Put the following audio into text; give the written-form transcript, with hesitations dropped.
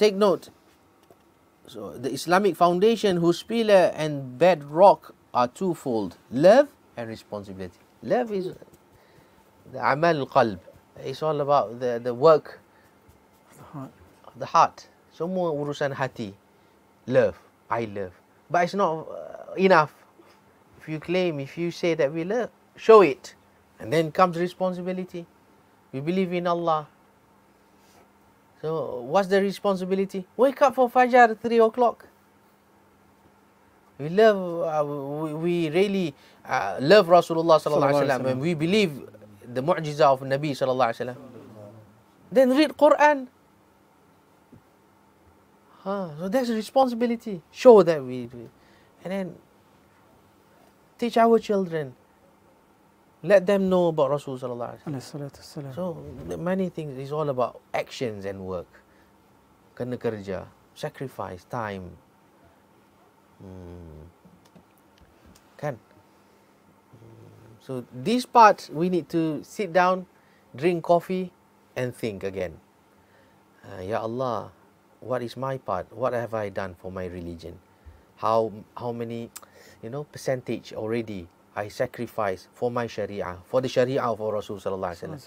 Take note, so the Islamic foundation whose pillar and bedrock are twofold, love and responsibility. Love is the Amal Qalb. It's all about the work of the heart. Semua urusan hati. Love. I love. But it's not enough. If you claim, if you say that we love, show it. And then comes responsibility. We believe in Allah. So what's the responsibility? Wake up for fajr at 3 o'clock. We love, we really love Rasulullah sallallahu alaihi wasallam, and we believe the mu'jizah of Nabi sallallahu alaihi wasallam. Then read Quran. So that's a responsibility. Show that we do. And then teach our children. Let them know about Rasul sallallahu alaihi wasallam. So many things is all about actions and work. Kena kerja, sacrifice, time. Kan? So these parts we need to sit down, drink coffee and think again. Ya Allah, what is my part? What have I done for my religion? How many, percentage already I sacrifice for my Sharia, for the Sharia of Rasul sallallahu alaihi wasallam.